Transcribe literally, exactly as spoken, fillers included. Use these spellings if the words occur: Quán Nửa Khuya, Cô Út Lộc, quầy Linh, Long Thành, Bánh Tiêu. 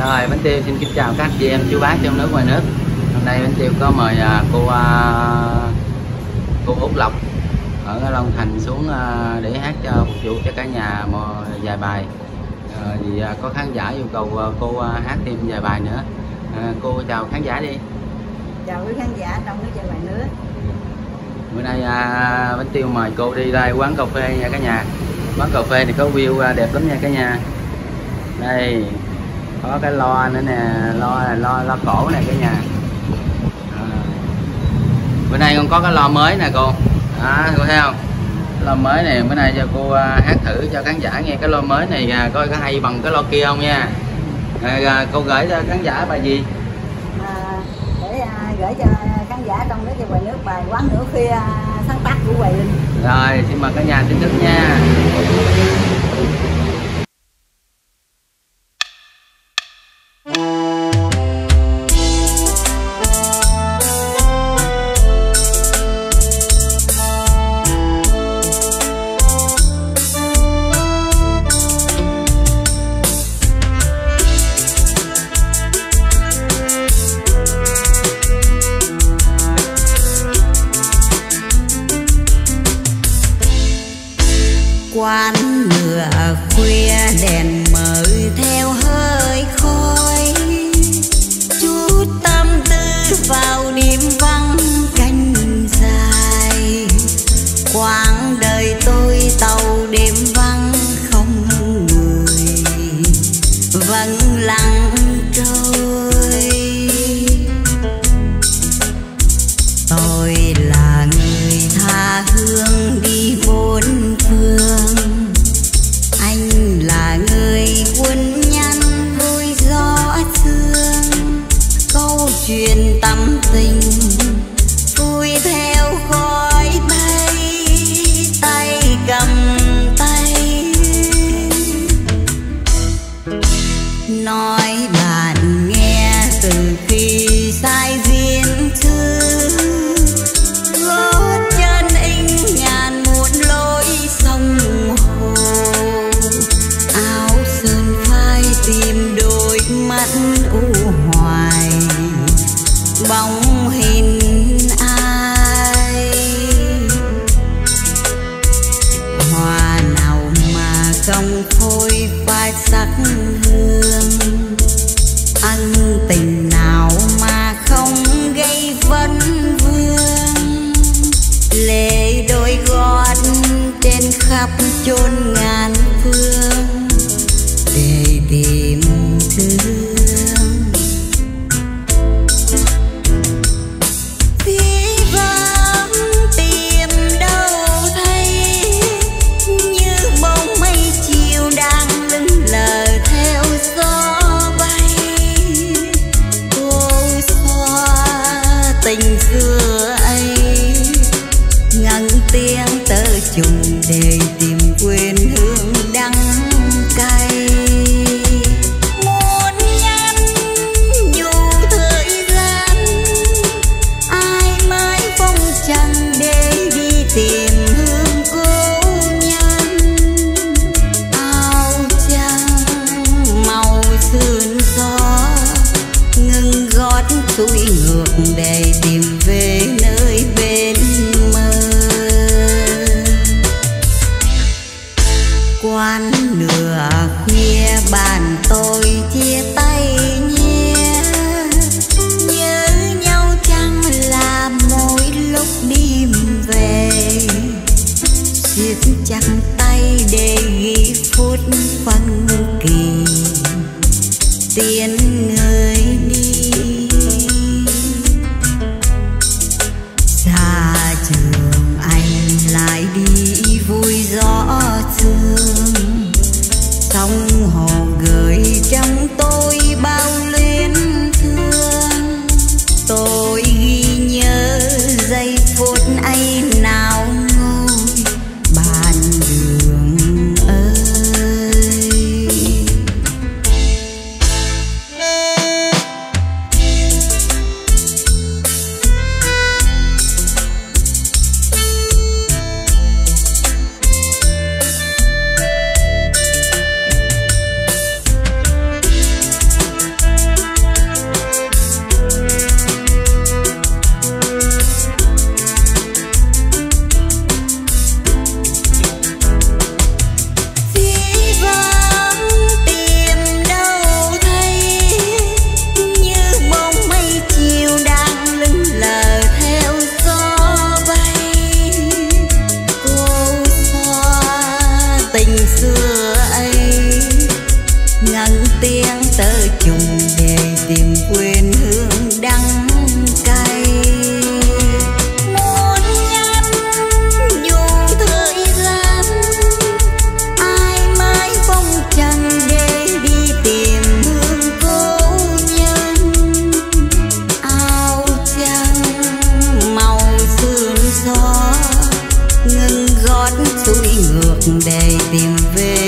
Rồi, Bánh Tiêu xin kính chào các chị em chú bác trong nước ngoài nước. Hôm nay Bánh Tiêu có mời cô cô Út Lộc ở Long Thành xuống để hát cho phục vụ cho cả nhà một vài bài. Vì có khán giả yêu cầu cô hát thêm vài bài nữa. Cô chào khán giả đi. Chào quý khán giả trong nước ngoài nước. Bữa nay Bánh Tiêu mời cô đi ra quán cà phê nha cả nhà. Quán cà phê thì có view đẹp lắm nha cả nhà. Đây có cái loa nữa nè, loa loa loa cổ nè cả nhà. À, bữa nay con có cái loa mới nè cô. À, cô thấy không? Loa mới này bữa nay cho cô hát thử cho khán giả nghe cái loa mới này coi có hay bằng cái loa kia không nha. À, cô gửi cho khán giả bài gì? À, để à, gửi cho khán giả trong nước và ngoài nước bài Quán Nửa Khuya sáng tác của quầy Linh. Rồi, xin mời cả nhà chính thức nha. Quán nửa khuya đèn mờ theo hơi khói, chút tâm tư vào niềm vắng canh dài. Quãng đời tôi tàu đêm vắng không người vẫn lặng trôi. Tôi là người tha hương đi bốn phương, truyền tâm tình vui theo khói bay, tay cầm tay nói bạn nghe từ khi sai duyên thư gót chân in nhàn muôn lối sông hồ. Áo sơn phai tìm đôi mắt u hoài bóng hình ai, hoa nào mà không phôi phai sắc hương, ân tình nào mà không gây vấn vương. Lệ đôi gót trên khắp chốn ngàn phương để tìm thương. Dùng để tìm quên hương đắng cay, muốn nhắn dù thời gian ai mãi phong trần để đi tìm hương cố nhân. Áo trắng màu sương gió ngừng gót xuôi ngược để tìm về nơi bên mơ. Quán nửa khuya bàn tôi chia tay nhé, nhớ nhau chăng là mỗi lúc đi về, siết chặt tay để ghi phút phân kỳ tiến người đi. Xa trường anh lại đi vui gió thương, sóng hồ gửi trong tôi bao luyến thương. Tôi ghi nhớ giây phút ấy nào ngồi bạn đường ơi. tình xưa ấy ngăn tiếng tơ trùng về tìm quên hương đắng cay. Muốn nhắn dù thời gian ai mãi phong trần để đi tìm hương cố nhân. Áo trắng màu sương gió ngân gót xuôi ngược để tìm về